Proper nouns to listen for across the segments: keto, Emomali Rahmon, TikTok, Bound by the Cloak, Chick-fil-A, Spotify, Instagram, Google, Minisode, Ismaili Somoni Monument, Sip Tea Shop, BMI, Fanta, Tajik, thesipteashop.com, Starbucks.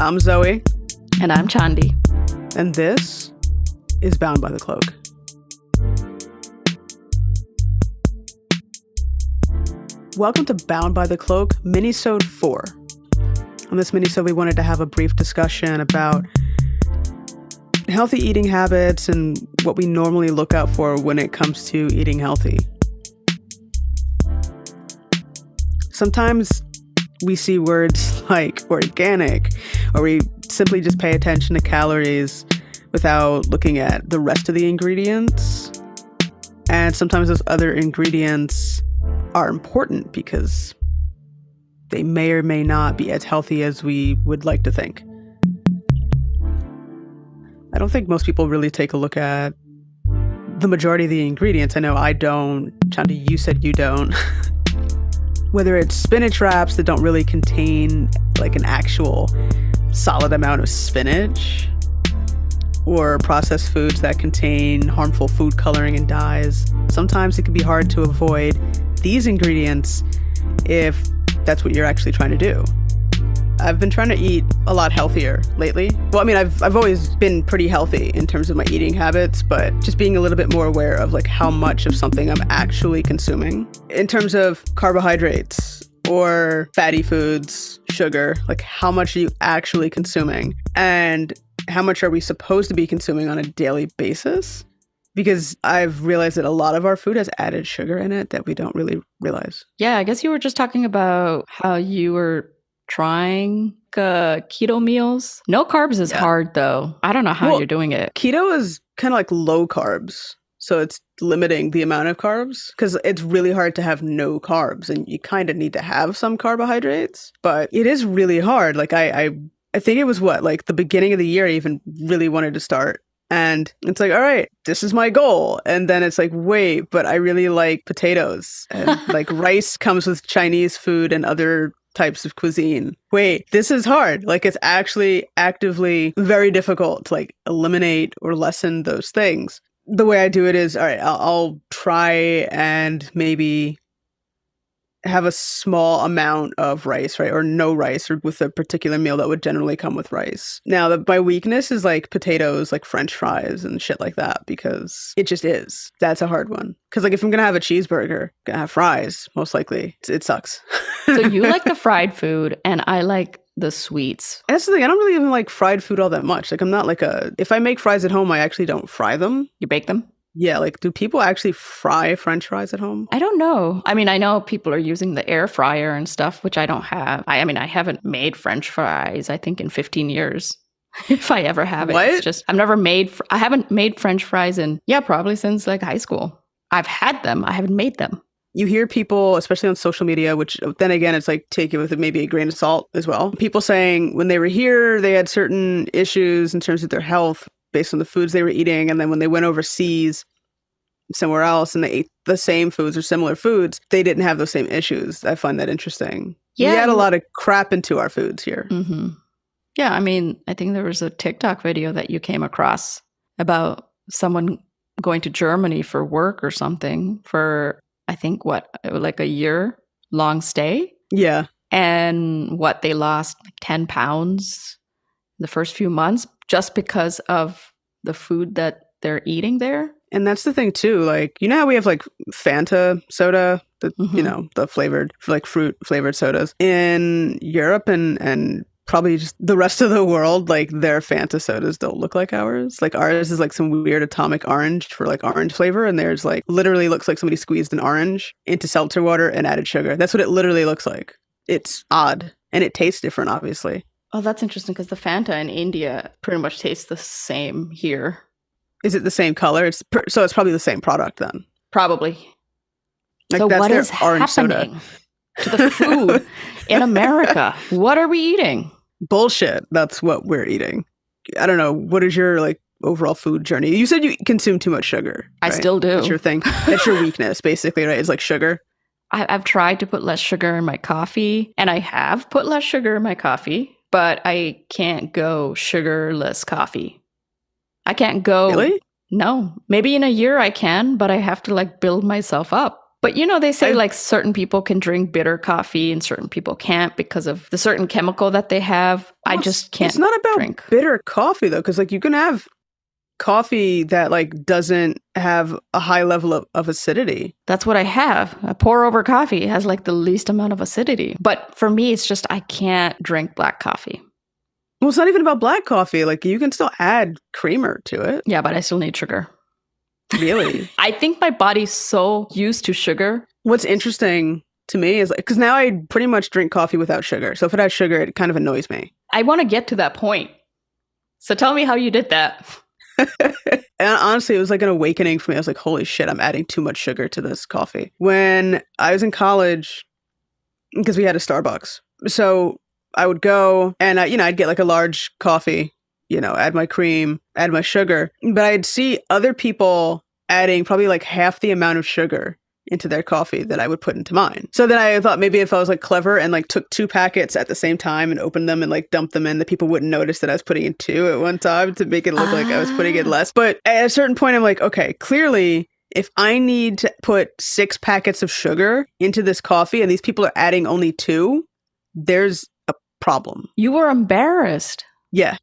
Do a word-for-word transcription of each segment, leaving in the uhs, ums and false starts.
I'm Zoe. And I'm Chandi. And this is Bound by the Cloak. Welcome to Bound by the Cloak, Minisode four. On this Minisode, we wanted to have a brief discussion about healthy eating habits and what we normally look out for when it comes to eating healthy. Sometimes we see words like organic, or we simply just pay attention to calories without looking at the rest of the ingredients. And sometimes those other ingredients are important because they may or may not be as healthy as we would like to think. I don't think most people really take a look at the majority of the ingredients. I know I don't. Chandi, you said you don't. Whether it's spinach wraps that don't really contain like an actual solid amount of spinach, or processed foods that contain harmful food coloring and dyes. Sometimes it can be hard to avoid these ingredients if that's what you're actually trying to do. I've been trying to eat a lot healthier lately. Well, I mean, I've I've always been pretty healthy in terms of my eating habits, but just being a little bit more aware of like how much of something I'm actually consuming. In terms of carbohydrates or fatty foods, sugar, like how much are you actually consuming? And how much are we supposed to be consuming on a daily basis? Because I've realized that a lot of our food has added sugar in it that we don't really realize. Yeah, I guess you were just talking about how you were trying uh, keto meals. No carbs is yeah. hard, though. I don't know how well, you're doing it. Keto is kind of like low carbs. So it's limiting the amount of carbs because it's really hard to have no carbs. And you kind of need to have some carbohydrates. But it is really hard. Like I, I, I think it was what, like the beginning of the year, I even really wanted to start. And it's like, all right, this is my goal. And then it's like, wait, but I really like potatoes. And like rice comes with Chinese food and other types of cuisine. Wait, this is hard. Like it's actually actively very difficult to like eliminate or lessen those things. The way I do it is, all right, I'll, I'll try and maybe have a small amount of rice, right? Or no rice, or with a particular meal that would generally come with rice. Now, the, my weakness is like potatoes, like French fries and shit like that, because it just is. That's a hard one. Because like if I'm going to have a cheeseburger, I'm going to have fries, most likely. It, it sucks. So you like the fried food and I like the sweets. And that's the thing. I don't really even like fried food all that much. Like I'm not like a, if I make fries at home, I actually don't fry them. You bake them? Yeah, like do people actually fry French fries at home? I don't know. I mean, I know people are using the air fryer and stuff, which I don't have. I, I mean, I haven't made French fries, I think, in fifteen years. If I ever have it. What? It's just, I've never made, fr- I haven't made French fries in, yeah, probably since like high school. I've had them. I haven't made them. You hear people, especially on social media, which then again, it's like take it with maybe a grain of salt as well. People saying when they were here, they had certain issues in terms of their health based on the foods they were eating. And then when they went overseas somewhere else and they ate the same foods or similar foods, they didn't have those same issues. I find that interesting. Yeah. We add a lot of crap into our foods here. Mm-hmm. Yeah. I mean, I think there was a TikTok video that you came across about someone going to Germany for work or something for, I think, what, like a year long stay? Yeah. And what, they lost like ten pounds the first few months just because of the food that they're eating there. And that's the thing too. Like, you know how we have like Fanta soda, the, mm-hmm. you know, the flavored, like fruit flavored sodas. In Europe and, and probably just the rest of the world, like their Fanta sodas don't look like ours. Like ours is like some weird atomic orange for like orange flavor. And theirs like literally looks like somebody squeezed an orange into seltzer water and added sugar. That's what it literally looks like. It's odd. And it tastes different, obviously. Oh, that's interesting because the Fanta in India pretty much tastes the same here. Is it the same color? It's pr- So it's probably the same product then. Probably. Like so that's what their is orange happening soda. To the food in America? What are we eating? Bullshit. That's what we're eating. I don't know. What is your like overall food journey? You said you consume too much sugar. I right? still do. That's your thing. That's your weakness basically, right? It's like sugar. I- I've tried to put less sugar in my coffee and I have put less sugar in my coffee. But I can't go sugarless coffee. I can't go. Really? No. Maybe in a year I can, but I have to like build myself up. But, you know, they say I, like certain people can drink bitter coffee and certain people can't because of the certain chemical that they have. Well, I just can't It's not about drink. bitter coffee, though, because like you can have coffee that like doesn't have a high level of, of acidity. That's what I have. I pour over coffee. It has like the least amount of acidity. But for me, it's just I can't drink black coffee. Well, it's not even about black coffee. Like you can still add creamer to it. Yeah, but I still need sugar. Really? I think my body's so used to sugar. What's interesting to me is like, because now I pretty much drink coffee without sugar. So if it has sugar, it kind of annoys me. I want to get to that point. So tell me how you did that. And honestly, it was like an awakening for me. I was like, holy shit, I'm adding too much sugar to this coffee. When I was in college, because we had a Starbucks. So I would go and, I, you know, I'd get like a large coffee, you know, add my cream, add my sugar. But I'd see other people adding probably like half the amount of sugar into their coffee that I would put into mine. So then I thought maybe if I was like clever and like took two packets at the same time and opened them and like dumped them in, that people wouldn't notice that I was putting in two at one time to make it look ah. like I was putting in less. But at a certain point, I'm like, okay, clearly if I need to put six packets of sugar into this coffee and these people are adding only two, there's a problem. You were embarrassed. Yeah.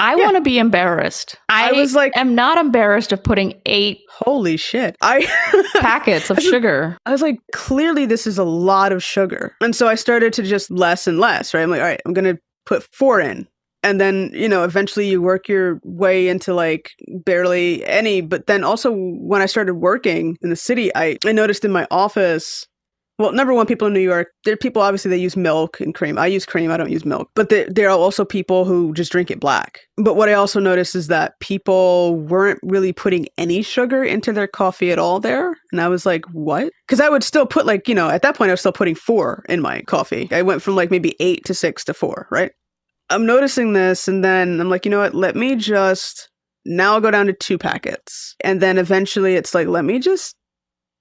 I yeah. want to be embarrassed. I, I was like, am not embarrassed of putting eight holy shit I packets of I was, sugar. I was like, clearly this is a lot of sugar. And so I started to just less and less, right? I'm like, all right, I'm going to put four in. And then, you know, eventually you work your way into like barely any. But then also when I started working in the city, I, I noticed in my office, well, number one, people in New York, there are people, obviously, they use milk and cream. I use cream. I don't use milk. But there, there are also people who just drink it black. But what I also noticed is that people weren't really putting any sugar into their coffee at all there. And I was like, what? Because I would still put like, you know, at that point, I was still putting four in my coffee. I went from like maybe eight to six to four, right? I'm noticing this. And then I'm like, you know what? Let me just, now I'll go down to two packets. And then eventually it's like, let me just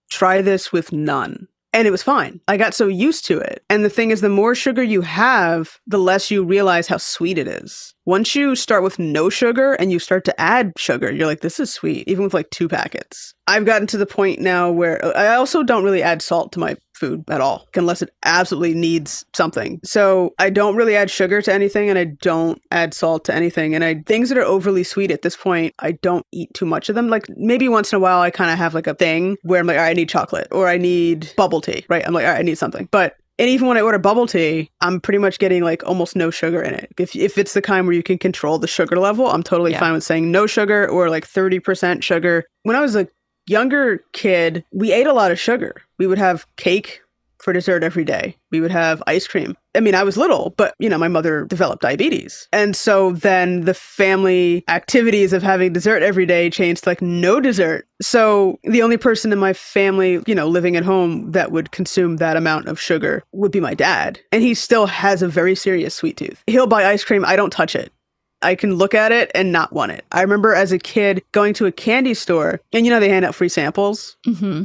try this with none. And it was fine. I got so used to it. And the thing is, the more sugar you have, the less you realize how sweet it is. Once you start with no sugar and you start to add sugar, you're like, this is sweet, even with like two packets. I've gotten to the point now where I also don't really add salt to my food at all, unless it absolutely needs something. So I don't really add sugar to anything and I don't add salt to anything. And I things that are overly sweet at this point, I don't eat too much of them. Like maybe once in a while, I kind of have like a thing where I'm like, all right, I need chocolate or I need bubble tea, right? I'm like, all right, I need something. But and even when I order bubble tea, I'm pretty much getting like almost no sugar in it. If if it's the kind where you can control the sugar level, I'm totally yeah. fine with saying no sugar or like thirty percent sugar. When I was a younger kid, we ate a lot of sugar. We would have cake for dessert every day. We would have ice cream. I mean, I was little, but, you know, my mother developed diabetes. And so then the family activities of having dessert every day changed to like no dessert. So the only person in my family, you know, living at home that would consume that amount of sugar would be my dad. And he still has a very serious sweet tooth. He'll buy ice cream. I don't touch it. I can look at it and not want it. I remember as a kid going to a candy store and, you know, they hand out free samples. Mm-hmm.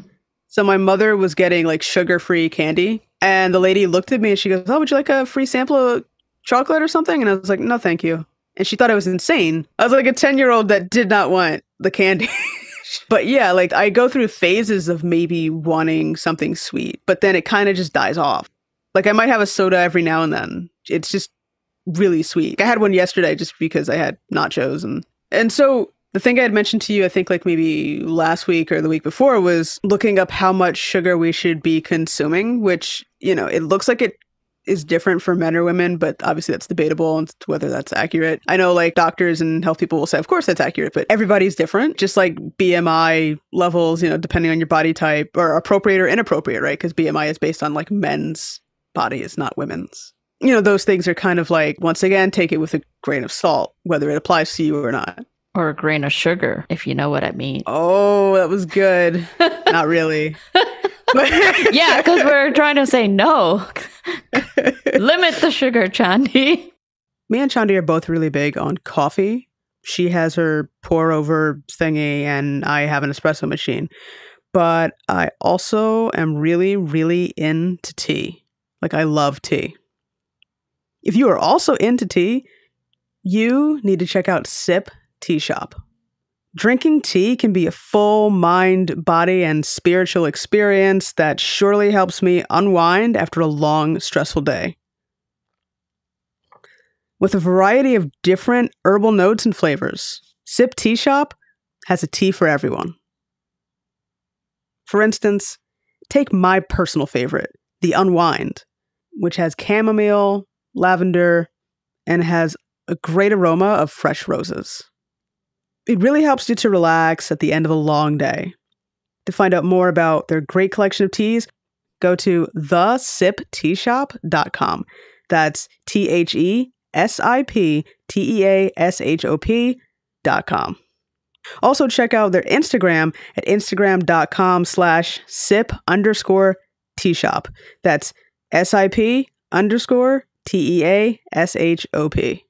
So my mother was getting like sugar-free candy and the lady looked at me and she goes, oh, would you like a free sample of chocolate or something? And I was like, no, thank you. And she thought I was insane. I was like a ten-year-old that did not want the candy. But yeah, like I go through phases of maybe wanting something sweet, but then it kind of just dies off. Like I might have a soda every now and then. It's just really sweet. I had one yesterday just because I had nachos. And, and so the thing I had mentioned to you, I think like maybe last week or the week before, was looking up how much sugar we should be consuming, which, you know, it looks like it is different for men or women, but obviously that's debatable and whether that's accurate. I know like doctors and health people will say, of course that's accurate, but everybody's different. Just like B M I levels, you know, depending on your body type, are appropriate or inappropriate, right? Because B M I is based on like men's bodies, not women's. You know, those things are kind of like, once again, take it with a grain of salt, whether it applies to you or not. Or a grain of sugar, if you know what I mean. Oh, that was good. Not really. Yeah, because we're trying to say no. Limit the sugar, Chandi. Me and Chandi are both really big on coffee. She has her pour over thingy and I have an espresso machine. But I also am really, really into tea. Like I love tea. If you are also into tea, you need to check out Sip Tea Shop. Drinking tea can be a full mind, body, and spiritual experience that surely helps me unwind after a long, stressful day. With a variety of different herbal notes and flavors, Sip Tea Shop has a tea for everyone. For instance, take my personal favorite, the Unwind, which has chamomile, lavender, and has a great aroma of fresh roses. It really helps you to relax at the end of a long day. To find out more about their great collection of teas, go to the sip tea shop dot com. That's T H E S I P T E A S H O P dot com. Also check out their Instagram at instagram.com slash sip underscore tea shop. That's S I P underscore T E A S H O P.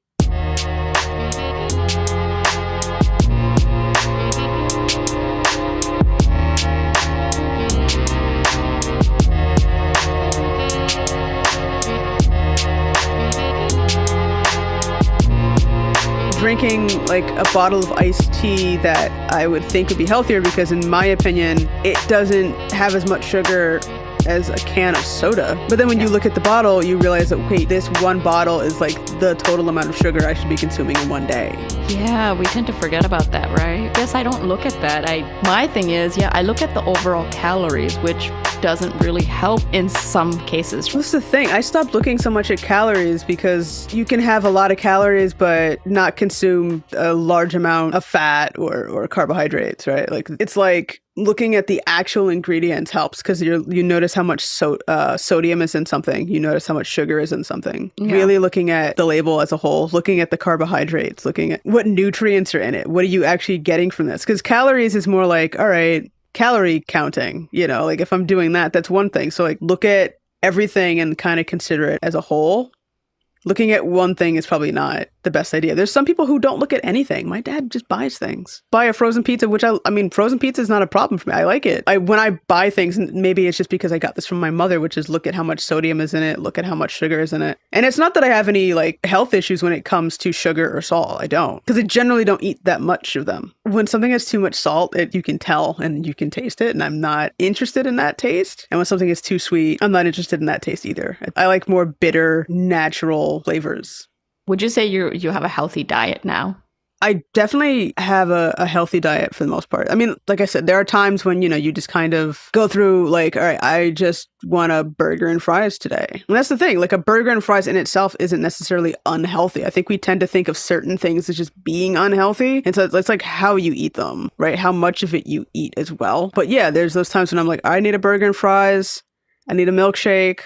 Drinking like a bottle of iced tea that I would think would be healthier, because in my opinion it doesn't have as much sugar as a can of soda. But then when yeah. you look at the bottle, you realize that okay, this one bottle is like the total amount of sugar I should be consuming in one day. Yeah, we tend to forget about that, right? Yes, I don't look at that. I my thing is, yeah, I look at the overall calories, which doesn't really help in some cases. That's the thing. I stopped looking so much at calories because you can have a lot of calories but not consume a large amount of fat or, or carbohydrates, right? Like it's like looking at the actual ingredients helps, because you you notice how much so, uh, sodium is in something. You notice how much sugar is in something. Yeah. Really looking at the label as a whole, looking at the carbohydrates, looking at what nutrients are in it. What are you actually getting from this? Because calories is more like, all right, calorie counting, you know, like if I'm doing that, that's one thing. So like look at everything and kind of consider it as a whole. Looking at one thing is probably not the best idea. There's some people who don't look at anything. My dad just buys things. Buy a frozen pizza, which I I mean, frozen pizza is not a problem for me. I like it. I when I buy things, maybe it's just because I got this from my mother, which is look at how much sodium is in it, look at how much sugar is in it. And it's not that I have any like health issues when it comes to sugar or salt. I don't. Because I generally don't eat that much of them. When something has too much salt, it you can tell and you can taste it, and I'm not interested in that taste. And when something is too sweet, I'm not interested in that taste either. I like more bitter, natural flavors. Would you say you you have a healthy diet now? I definitely have a, a healthy diet for the most part. I mean, like I said, there are times when, you know, you just kind of go through like, all right, I just want a burger and fries today. And that's the thing, like a burger and fries in itself isn't necessarily unhealthy. I think we tend to think of certain things as just being unhealthy. And so it's, it's like how you eat them, right? How much of it you eat as well. But yeah, there's those times when I'm like, I need a burger and fries. I need a milkshake.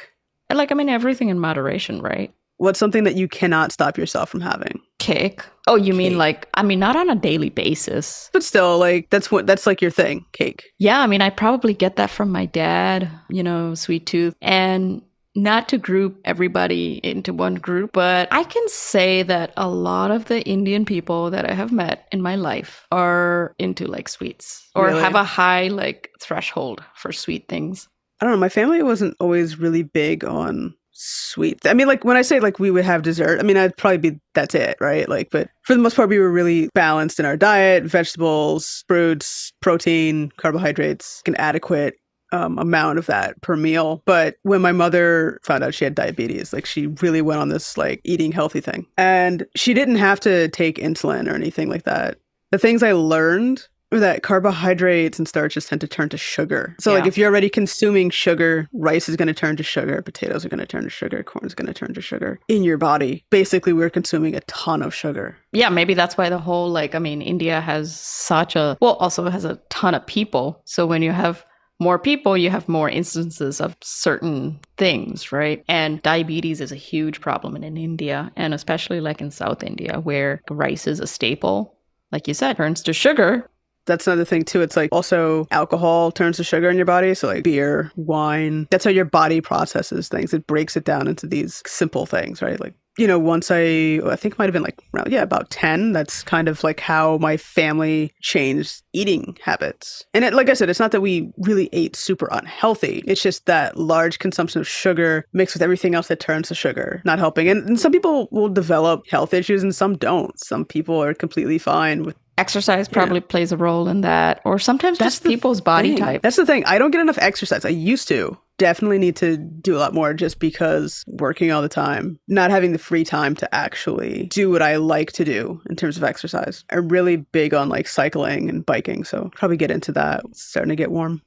Like, I mean, everything in moderation, right? What's something that you cannot stop yourself from having? Cake. Oh, you cake. mean like, I mean, not on a daily basis. But still, like, that's what, that's like your thing, cake. Yeah, I mean, I probably get that from my dad, you know, sweet tooth. And not to group everybody into one group, but I can say that a lot of the Indian people that I have met in my life are into like sweets or really? have a high like threshold for sweet things. I don't know. My family wasn't always really big on sweet. I mean, like when I say like we would have dessert, I mean, I'd probably be, that's it, right? Like, but for the most part, we were really balanced in our diet, vegetables, fruits, protein, carbohydrates, an adequate um, amount of that per meal. But when my mother found out she had diabetes, like she really went on this like eating healthy thing, and she didn't have to take insulin or anything like that. The things I learned that carbohydrates and starches tend to turn to sugar. So yeah. like if you're already consuming sugar, rice is going to turn to sugar, potatoes are going to turn to sugar, corn is going to turn to sugar in your body. Basically, we're consuming a ton of sugar. Yeah, maybe that's why the whole, like, I mean, India has such a, well, also has a ton of people. So when you have more people, you have more instances of certain things, right? And diabetes is a huge problem in, in India, and especially like in South India, where rice is a staple. Like you said, turns to sugar. That's another thing too. It's like also alcohol turns to sugar in your body. So like beer, wine, that's how your body processes things. It breaks it down into these simple things, right? Like, you know, once I, I think it might've been like, around, yeah, about ten, that's kind of like how my family changed eating habits. And it, like I said, it's not that we really ate super unhealthy. It's just that large consumption of sugar mixed with everything else that turns to sugar, not helping. And, and some people will develop health issues and some don't. Some people are completely fine with exercise probably yeah. plays a role in that, or sometimes that's just people's body thing. type. That's the thing. I don't get enough exercise. I used to. Definitely need to do a lot more, just because working all the time, not having the free time to actually do what I like to do in terms of exercise. I'm really big on like cycling and biking, so probably get into that. It's starting to get warm.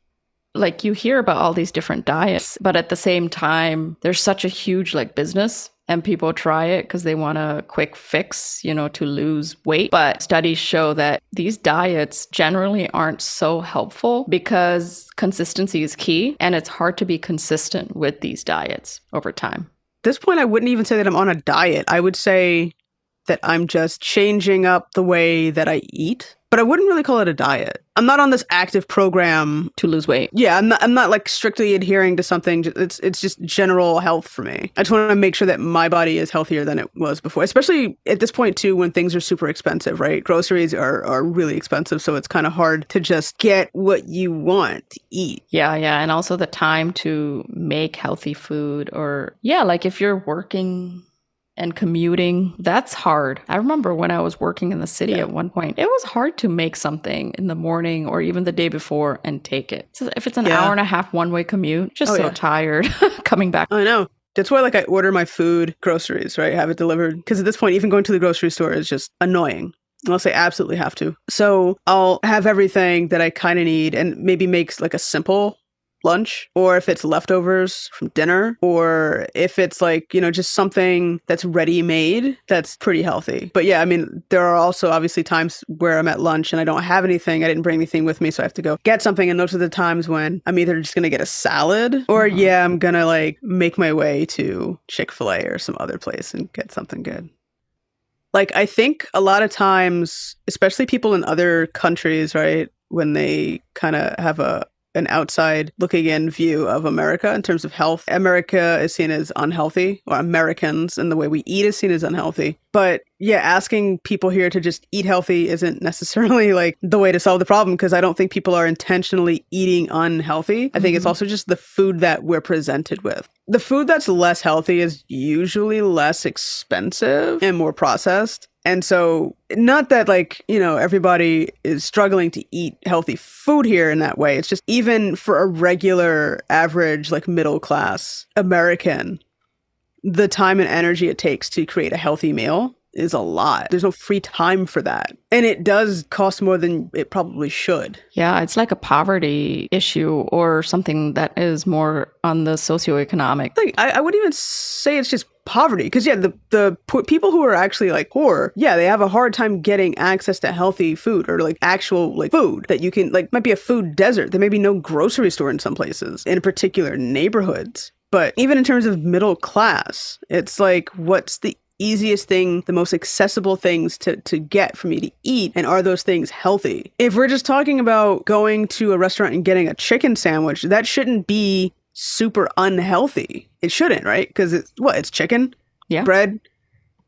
Like, you hear about all these different diets, but at the same time, there's such a huge like business. And people try it because they want a quick fix, you know, to lose weight. But studies show that these diets generally aren't so helpful because consistency is key, and it's hard to be consistent with these diets over time. At this point, I wouldn't even say that I'm on a diet. I would say that I'm just changing up the way that I eat. But I wouldn't really call it a diet. I'm not on this active program to lose weight. Yeah, I'm not, I'm not like strictly adhering to something. It's it's just general health for me. I just want to make sure that my body is healthier than it was before, especially at this point too, when things are super expensive, right? Groceries are, are really expensive. So it's kind of hard to just get what you want to eat. Yeah, yeah. And also the time to make healthy food, or yeah, like if you're working and commuting, that's hard. I remember when I was working in the city yeah. at one point, it was hard to make something in the morning or even the day before and take it. So if it's an yeah. hour and a half one-way commute, just oh, so yeah. tired coming back. I know. That's why like I order my food, groceries, right? Have it delivered. Because at this point, even going to the grocery store is just annoying. Unless I absolutely have to. So I'll have everything that I kind of need and maybe make like a simple lunch, or if it's leftovers from dinner, or if it's like, you know, just something that's ready made that's pretty healthy. But yeah, I mean, there are also obviously times where I'm at lunch and I don't have anything. I didn't bring anything with me, so I have to go get something. And those are the times when I'm either just going to get a salad or mm-hmm. yeah, I'm going to like make my way to Chick-fil-A or some other place and get something good. Like, I think a lot of times, especially people in other countries, right, when they kind of have a an outside looking in view of America in terms of health. America is seen as unhealthy, or Americans and the way we eat is seen as unhealthy. But yeah, asking people here to just eat healthy isn't necessarily like the way to solve the problem, because I don't think people are intentionally eating unhealthy. I think mm-hmm. it's also just the food that we're presented with. The food that's less healthy is usually less expensive and more processed. And so, not that like, you know, everybody is struggling to eat healthy food here in that way. It's just even for a regular average, like middle class American, the time and energy it takes to create a healthy meal is a lot. There's no free time for that. And it does cost more than it probably should. Yeah, it's like a poverty issue or something that is more on the socioeconomic. Like, I, I wouldn't even say it's just poverty, because yeah, the, the po- people who are actually like poor, yeah, they have a hard time getting access to healthy food, or like actual like food that you can, like, might be a food desert. There may be no grocery store in some places, in particular neighborhoods. But even in terms of middle class, it's like, what's the easiest thing, the most accessible things to, to get for me to eat? And are those things healthy? If we're just talking about going to a restaurant and getting a chicken sandwich, that shouldn't be super unhealthy. It shouldn't, right? Because it's what? It's chicken, yeah. bread,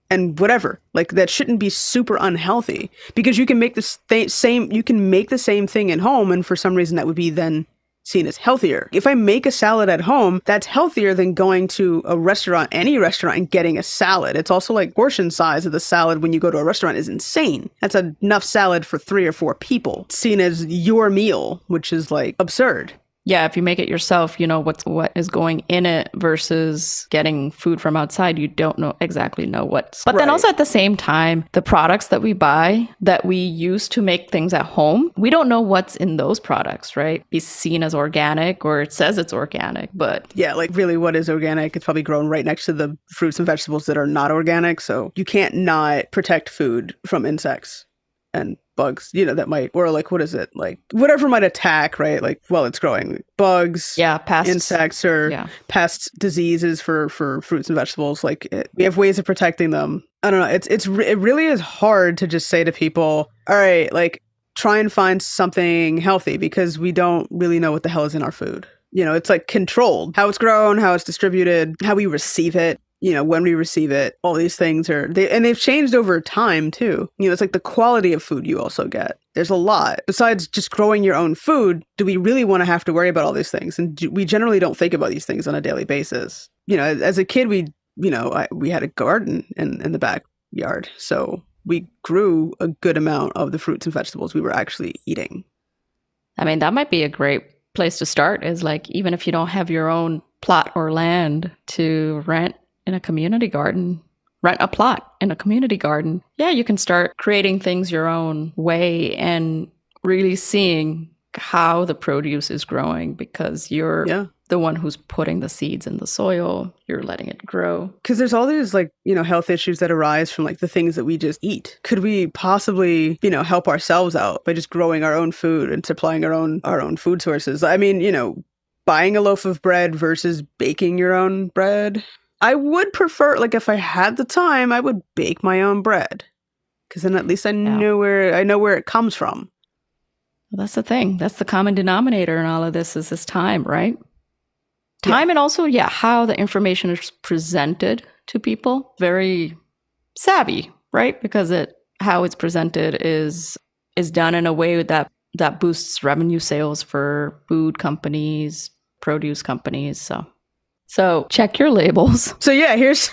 and whatever. Like, that shouldn't be super unhealthy, because you can make the th- same, you can make the same thing at home. And for some reason that would be then seen as healthier. If I make a salad at home, that's healthier than going to a restaurant, any restaurant, and getting a salad. It's also like portion size of the salad when you go to a restaurant is insane. That's enough salad for three or four people. It's seen as your meal, which is like absurd. Yeah, if you make it yourself, you know what's what is going in it versus getting food from outside. You don't know exactly know what's. But right. then also at the same time, the products that we buy that we use to make things at home, we don't know what's in those products, right? Be seen as organic, or it says it's organic, but yeah, like really, what is organic? It's probably grown right next to the fruits and vegetables that are not organic. So you can't not protect food from insects and bugs, you know, that might, or like, what is it? Like whatever might attack, right? Like while it's growing, bugs, yeah, pests, insects, or yeah. pests, diseases for, for fruits and vegetables. Like it, we have ways of protecting them. I don't know. It's, it's, it really is hard to just say to people, all right, like try and find something healthy, because we don't really know what the hell is in our food. You know, it's like controlled, how it's grown, how it's distributed, how we receive it. You know, when we receive it, all these things are, they, and they've changed over time too. You know, it's like the quality of food you also get. There's a lot. Besides just growing your own food, do we really want to have to worry about all these things? And do, we generally don't think about these things on a daily basis. You know, as a kid, we, you know, I, we had a garden in, in the backyard. So we grew a good amount of the fruits and vegetables we were actually eating. I mean, that might be a great place to start, is like, even if you don't have your own plot or land, to rent in a community garden, rent a plot in a community garden. Yeah, you can start creating things your own way and really seeing how the produce is growing, because you're yeah. the one who's putting the seeds in the soil, you're letting it grow. Because there's all these, like, you know, health issues that arise from like the things that we just eat. Could we possibly, you know, help ourselves out by just growing our own food and supplying our own our own food sources? I mean, you know, buying a loaf of bread versus baking your own bread. I would prefer, like, if I had the time, I would bake my own bread, because then at least I yeah. know where I know where it comes from. Well, that's the thing. That's the common denominator in all of this, is this time, right? Time yeah. and also, yeah, how the information is presented to people. Very savvy, right? Because it how it's presented is is done in a way that, that boosts revenue sales for food companies, produce companies. So so check your labels. So yeah, here's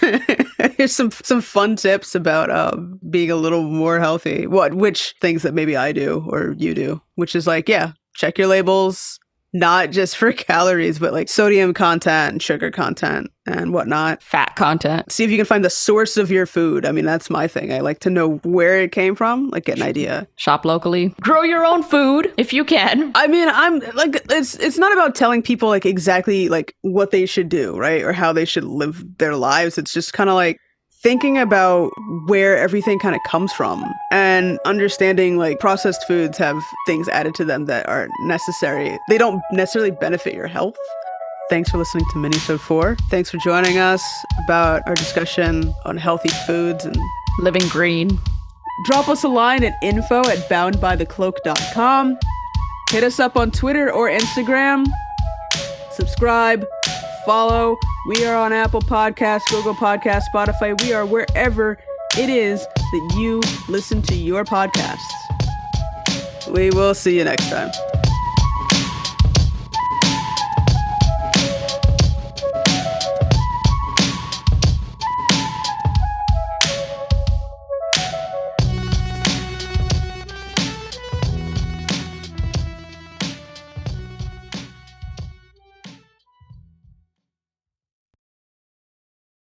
here's some some fun tips about uh, being a little more healthy. What which things that maybe I do or you do, which is like, yeah, check your labels. Not just for calories, but like sodium content and sugar content and whatnot. Fat content. See if you can find the source of your food. I mean, that's my thing. I like to know where it came from, like get an idea. Shop locally. Grow your own food if you can. I mean, I'm like, it's it's not about telling people like exactly like what they should do, right? Or how they should live their lives. It's just kind of like thinking about where everything kind of comes from and understanding like processed foods have things added to them that aren't necessary. They don't necessarily benefit your health. Thanks for listening to Minisode four. Thanks for joining us about our discussion on healthy foods and living green. Drop us a line at info at bound by the cloak dot com. Hit us up on Twitter or Instagram. Subscribe. Follow. We are on Apple Podcasts, Google Podcasts, Spotify. We are wherever it is that you listen to your podcasts. We will see you next time.